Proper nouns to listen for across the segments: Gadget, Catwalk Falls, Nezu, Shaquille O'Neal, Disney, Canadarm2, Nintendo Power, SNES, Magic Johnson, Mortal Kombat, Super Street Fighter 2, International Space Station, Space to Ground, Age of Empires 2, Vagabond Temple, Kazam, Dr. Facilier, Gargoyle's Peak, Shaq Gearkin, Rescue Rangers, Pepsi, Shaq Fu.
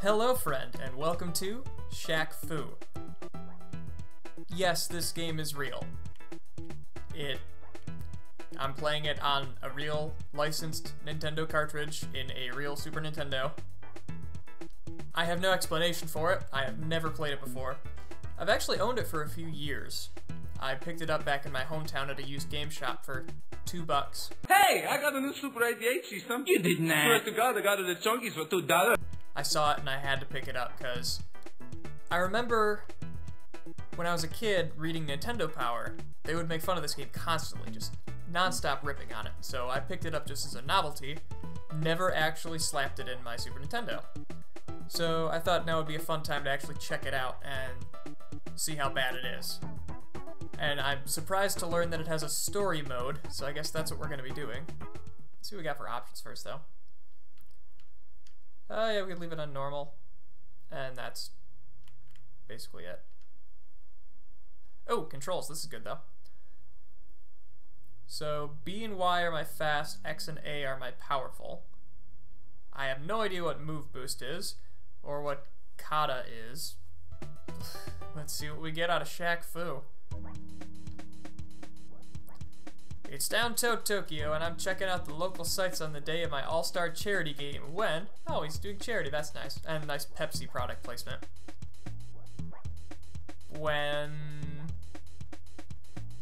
Hello friend, and welcome to Shaq Fu. Yes, this game is real. I'm playing it on a real licensed Nintendo cartridge in a real Super Nintendo. I have no explanation for it. I have never played it before. I've actually owned it for a few years. I picked it up back in my hometown at a used game shop for $2. Hey, I got a new Super 88 system. You did not. Swear to God, I got it at Chunky's for $2. I saw it and I had to pick it up because I remember when I was a kid reading Nintendo Power, they would make fun of this game constantly, just non-stop ripping on it. So I picked it up just as a novelty, never actually slapped it in my Super Nintendo. So I thought now would be a fun time to actually check it out and see how bad it is. And I'm surprised to learn that it has a story mode, so I guess that's what we're going to be doing. Let's see what we got for options first, though. Oh yeah, we can leave it on normal, and that's basically it. Oh, controls, this is good though. So B and Y are my fast, X and A are my powerful. I have no idea what move boost is, or what kata is. Let's see what we get out of Shaq Fu. It's downtown Tokyo, and I'm checking out the local sites on the day of my all-star charity game when... Oh, he's doing charity, that's nice. And nice Pepsi product placement. When...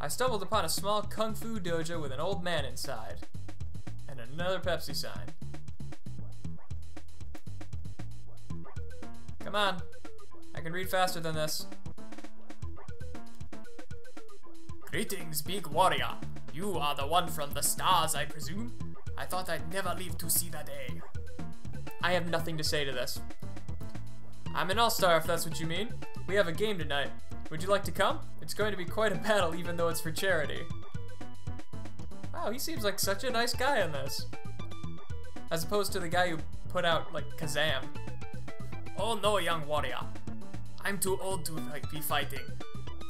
I stumbled upon a small kung fu dojo with an old man inside. And another Pepsi sign. Come on. I can read faster than this. Greetings, big warrior. You are the one from the stars, I presume? I thought I'd never live to see the day. I have nothing to say to this. I'm an all-star, if that's what you mean. We have a game tonight. Would you like to come? It's going to be quite a battle, even though it's for charity. Wow, he seems like such a nice guy in this. As opposed to the guy who put out, like, Kazam. Oh no, young warrior. I'm too old to, like, be fighting.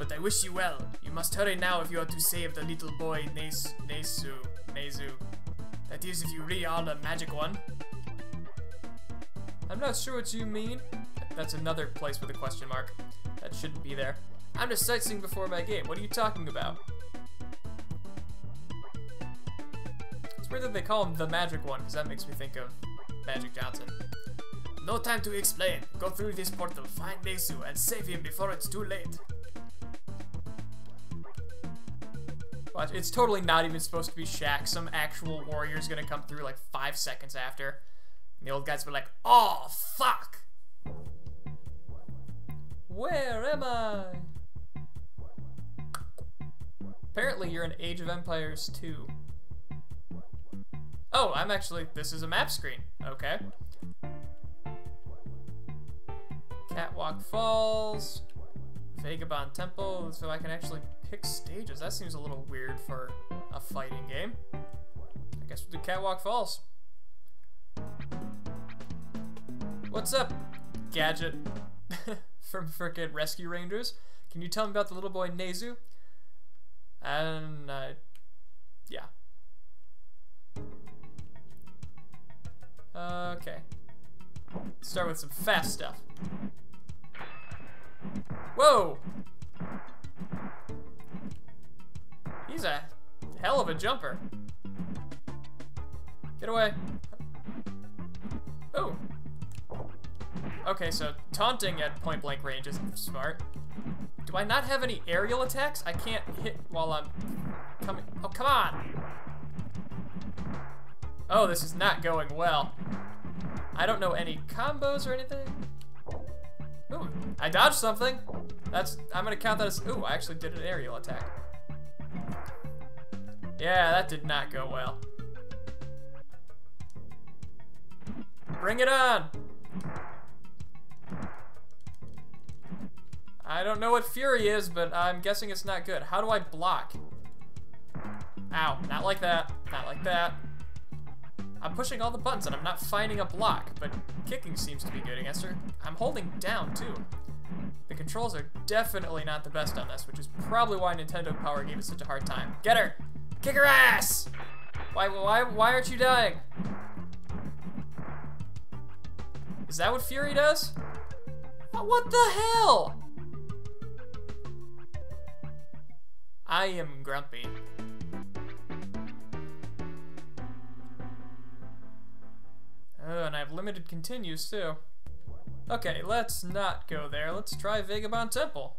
But I wish you well. You must hurry now if you are to save the little boy Nezu. That is, if you really are the magic one. I'm not sure what you mean. That's another place with a question mark. That shouldn't be there. I'm just sightseeing before my game. What are you talking about? It's weird that they call him the magic one, because that makes me think of Magic Johnson. No time to explain. Go through this portal, find Nezu, and save him before it's too late. Watch, it's totally not even supposed to be Shaq. Some actual warrior's gonna come through like 5 seconds after. And the old guys were like, oh, fuck! Where am I? Apparently you're in Age of Empires 2. Oh, I'm actually, this is a map screen. Okay. Catwalk Falls. Vagabond Temple, so I can actually pick stages. That seems a little weird for a fighting game. I guess we'll do Catwalk Falls. What's up, Gadget from frickin' Rescue Rangers? Can you tell me about the little boy Nezu? And, yeah. Okay. Let's start with some fast stuff. Whoa! He's a hell of a jumper. Get away. Oh. Okay, so taunting at point blank range isn't smart. Do I not have any aerial attacks? I can't hit while I'm coming. Oh, come on! Oh, this is not going well. I don't know any combos or anything. Ooh, I dodged something. That's, I'm gonna count that as, ooh, I actually did an aerial attack. Yeah, that did not go well. Bring it on! I don't know what Fury is, but I'm guessing it's not good. How do I block? Ow, not like that, not like that. I'm pushing all the buttons and I'm not finding a block, but kicking seems to be good against her. I'm holding down, too. The controls are definitely not the best on this, which is probably why Nintendo Power gave it such a hard time. Get her! Kick her ass! Why aren't you dying? Is that what Fury does? Oh, what the hell? I am grumpy. Oh, and I have limited continues too. Okay, let's not go there. Let's try Vagabond Temple.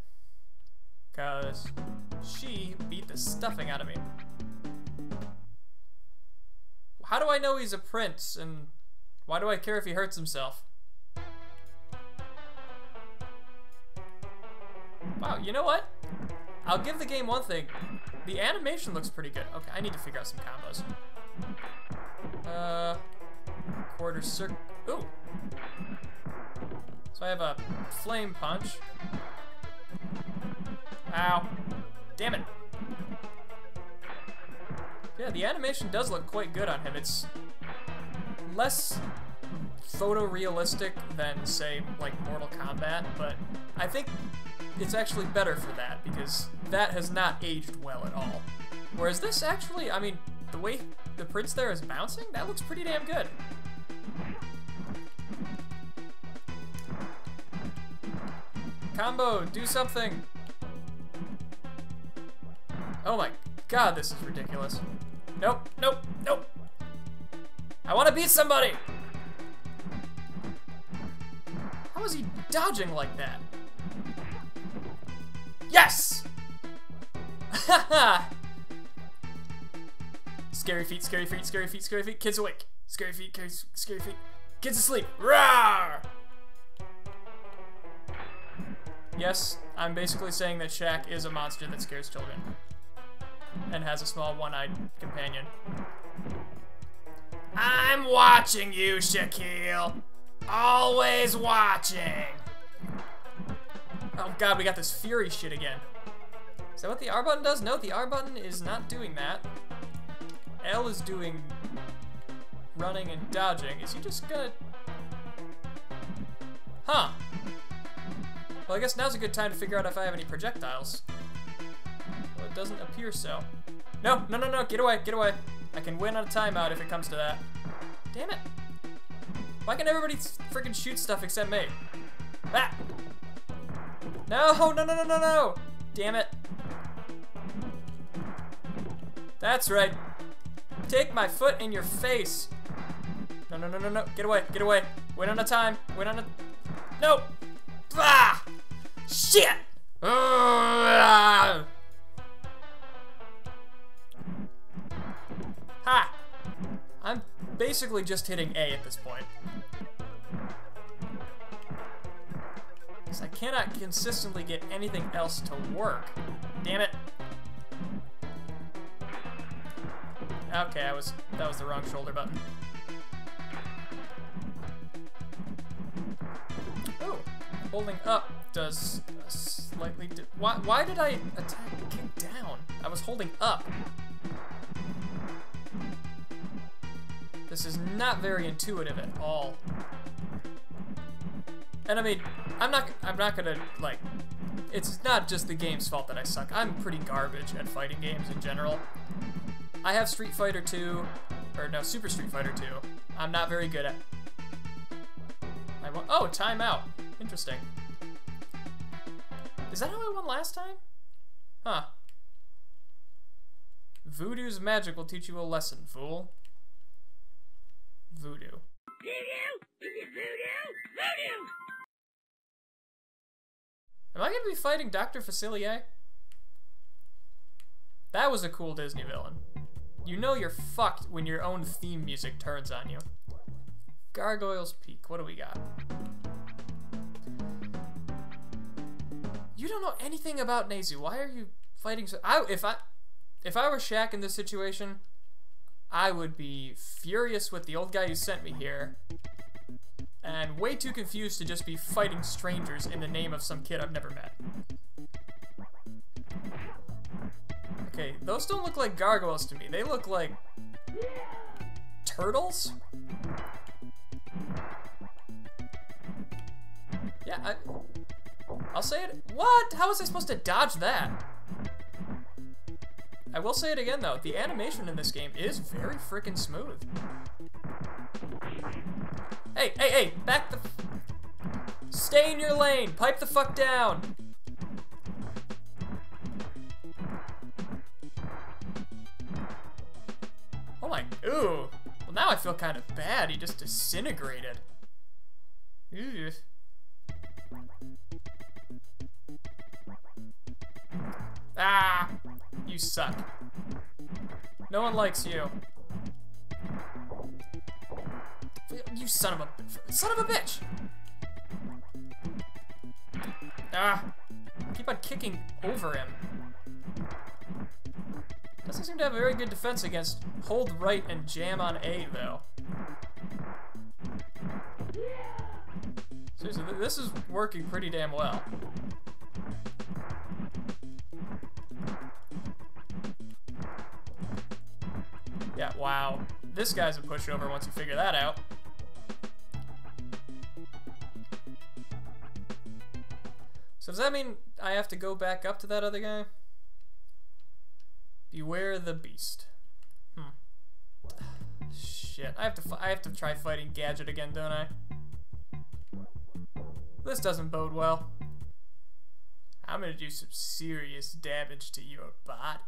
Cause she beat the stuffing out of me. How do I know he's a prince, and why do I care if he hurts himself? Wow, you know what? I'll give the game one thing. The animation looks pretty good. Okay, I need to figure out some combos. Quarter circle. Ooh! So I have a flame punch. Ow. Damn it. Yeah, the animation does look quite good on him. It's less photorealistic than, say, like Mortal Kombat, but I think it's actually better for that, because that has not aged well at all. Whereas this actually, I mean, the way the prince there is bouncing, that looks pretty damn good. Combo, do something! Oh my god, this is ridiculous. Nope, nope, nope! I want to beat somebody! How is he dodging like that? Yes! Haha! Scary feet, scary feet, scary feet, scary feet, kids awake. Scary feet, scary feet, kids asleep. Rawr! Yes, I'm basically saying that Shaq is a monster that scares children. And has a small one-eyed companion. I'm watching you, Shaquille! Always watching! Oh god, we got this Fury shit again. Is that what the R button does? No, the R button is not doing that. L is doing running and dodging. Is he just gonna... Huh. Well, I guess now's a good time to figure out if I have any projectiles. Well, it doesn't appear so. No, no, no, no, get away, get away. I can win on a timeout if it comes to that. Damn it. Why can everybody freaking shoot stuff except me? Ah! No, no, no, no, no, no! Damn it. That's right. Take my foot in your face. No, no, no, no, no. Get away, get away. Win on a time. Win on a... No! Ah! Shit! Ah! Ha! I'm basically just hitting A at this point. Because I cannot consistently get anything else to work. Damn it. Okay, that was the wrong shoulder button. Oh, holding up does a slightly why did I attack kick down? I was holding up. This is not very intuitive at all. And I mean, I'm not gonna, like, it's not just the game's fault that I suck. I'm pretty garbage at fighting games in general. I have Street Fighter 2, or no, Super Street Fighter 2. I'm not very good at. I won. Oh, timeout. Interesting. Is that how I won last time? Huh. Voodoo's magic will teach you a lesson, fool. Voodoo. Voodoo! Voodoo! Voodoo! Am I gonna be fighting Dr. Facilier? That was a cool Disney villain. You know you're fucked when your own theme music turns on you. Gargoyle's Peak, what do we got? You don't know anything about Nezu. Why are you fighting so... If I were Shaq in this situation, I would be furious with the old guy who sent me here. And way too confused to just be fighting strangers in the name of some kid I've never met. Okay, those don't look like gargoyles to me. They look like... turtles? Yeah, I'll say it. What? How was I supposed to dodge that? I will say it again though, the animation in this game is very freaking smooth. Hey, hey, hey, back the... Stay in your lane, pipe the fuck down. Oh my, ooh. Well now I feel kind of bad, he just disintegrated. Ew. Ah, you suck. No one likes you. You son of a bitch! Ah, keep on kicking over him. Doesn't seem to have a very good defense against hold right and jam on A though. Seriously, this is working pretty damn well. Yeah, wow. This guy's a pushover once you figure that out. So does that mean I have to go back up to that other guy? Beware the beast. Hmm. Shit, I have to try fighting Gadget again, don't I? This doesn't bode well. I'm gonna do some serious damage to your body.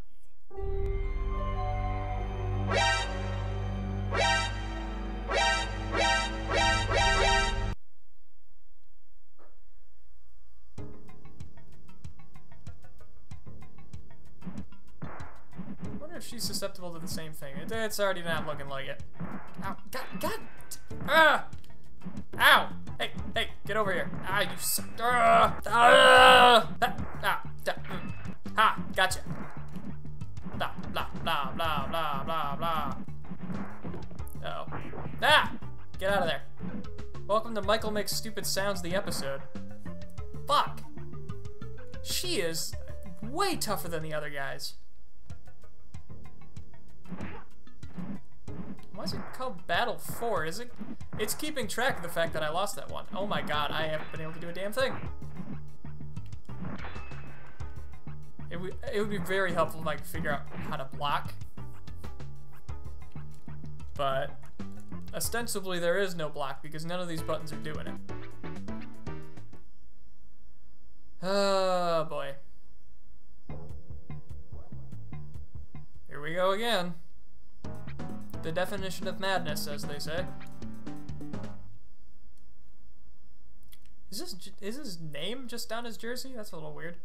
She's susceptible to the same thing. It's already not looking like it. Ow. God. Ah. Ow. Hey. Hey. Get over here. Ah, you suck. Ah. Ah. Ah. Ha. Gotcha. Blah, blah, blah, blah, blah, blah, blah. Uh-oh. Ah. Get out of there. Welcome to Michael Makes Stupid Sounds, the episode. Fuck. She is way tougher than the other guys. Why is it called Battle 4? Is it? It's keeping track of the fact that I lost that one. Oh my god, I haven't been able to do a damn thing. It would be very helpful if I could figure out how to block. But ostensibly there is no block because none of these buttons are doing it. Oh boy. Here we go again. The definition of madness, as they say. Is his name just down his jersey? That's a little weird.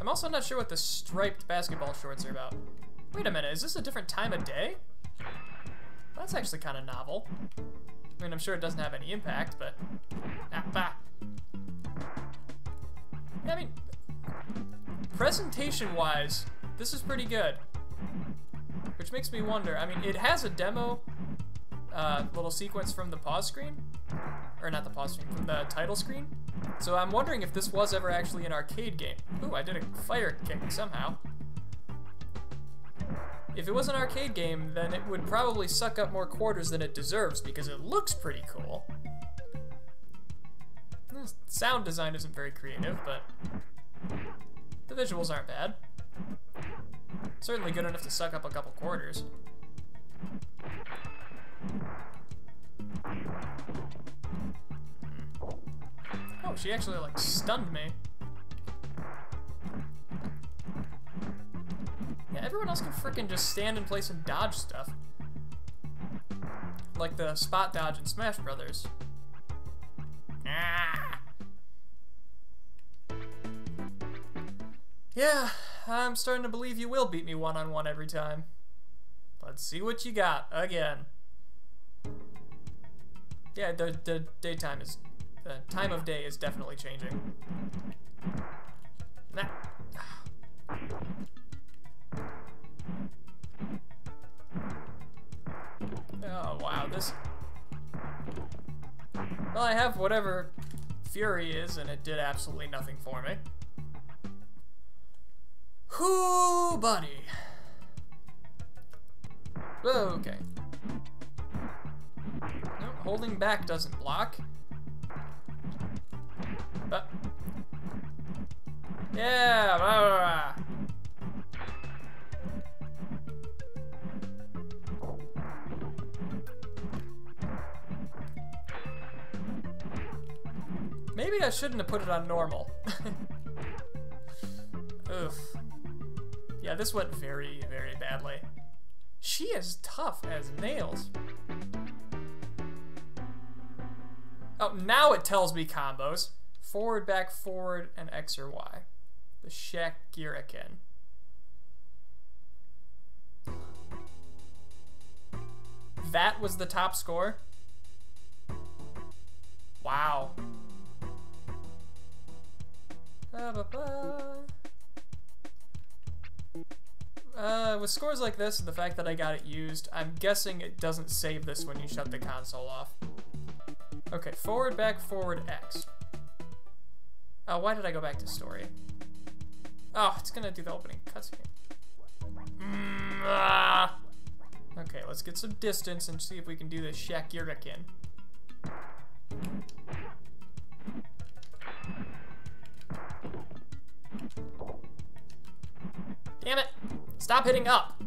I'm also not sure what the striped basketball shorts are about. Wait a minute, is this a different time of day? That's actually kind of novel. I mean, I'm sure it doesn't have any impact, but... Ah, bah. I mean, presentation-wise, this is pretty good, which makes me wonder, I mean, it has a demo little sequence from the pause screen, or not the pause screen, from the title screen, so I'm wondering if this was ever actually an arcade game. Ooh, I did a fire kick somehow. If it was an arcade game, then it would probably suck up more quarters than it deserves, because it looks pretty cool. The sound design isn't very creative, but the visuals aren't bad. Certainly good enough to suck up a couple quarters. Oh, she actually, like, stunned me. Yeah, everyone else can frickin' just stand in place and dodge stuff. Like the spot dodge in Smash Brothers. Ah. Yeah. I'm starting to believe you will beat me one-on-one every time. Let's see what you got again. Yeah, the time of day is definitely changing. Nah. Oh wow, this. Well, I have whatever Fury is, and it did absolutely nothing for me. Whoo, buddy. Okay. No, holding back doesn't block. Yeah, blah, blah, blah. Maybe I shouldn't have put it on normal. Oof. Yeah, this went very, very badly. She is tough as nails. Oh, now it tells me combos. Forward, back, forward, and X or Y. The Shaq Gearkin. That was the top score? Wow. With scores like this and the fact that I got it used, I'm guessing it doesn't save this when you shut the console off. Okay, forward, back, forward, X. Oh, why did I go back to story? Oh, it's gonna do the opening cutscene. Okay, let's get some distance and see if we can do the Shaq Gearkin. Damn it! Stop hitting up!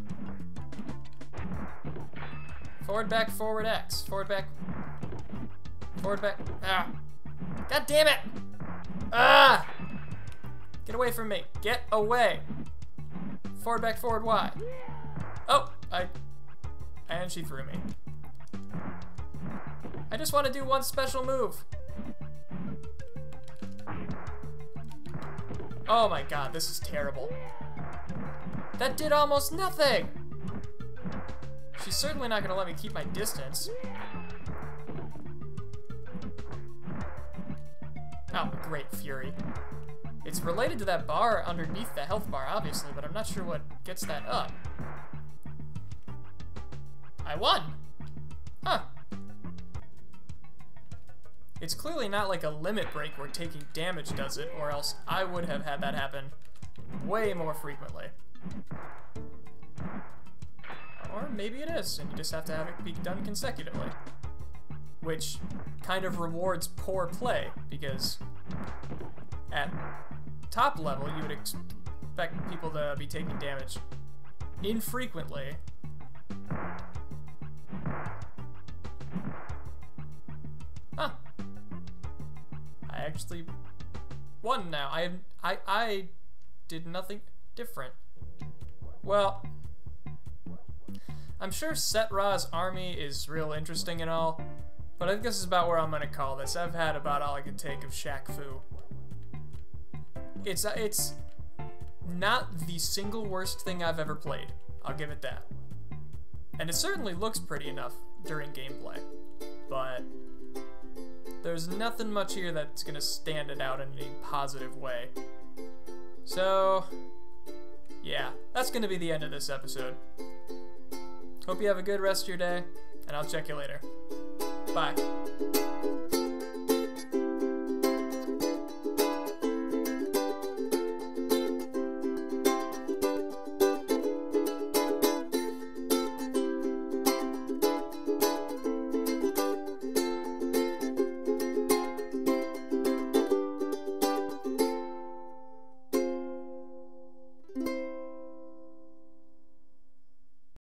Forward, back, forward, X. Forward, back. Forward, back. Ah! God damn it! Ah! Get away from me! Get away! Forward, back, forward, Y. Oh! And she threw me. I just want to do one special move. Oh my god, this is terrible. That did almost nothing! She's certainly not gonna let me keep my distance. Oh, great fury. It's related to that bar underneath the health bar, obviously, but I'm not sure what gets that up. I won! Huh. It's clearly not like a limit break where taking damage does it, or else I would have had that happen way more frequently. Or maybe it is, and you just have to have it be done consecutively. Which kind of rewards poor play, because at top level you would expect people to be taking damage infrequently. Huh. I actually won now. I did nothing different. Well, I'm sure Set Ra's army is real interesting and all, but I think this is about where I'm gonna call this. I've had about all I could take of Shaq Fu. It's not the single worst thing I've ever played. I'll give it that. And it certainly looks pretty enough during gameplay, but there's nothing much here that's gonna stand it out in any positive way. So, yeah, that's gonna be the end of this episode. Hope you have a good rest of your day, and I'll check you later. Bye.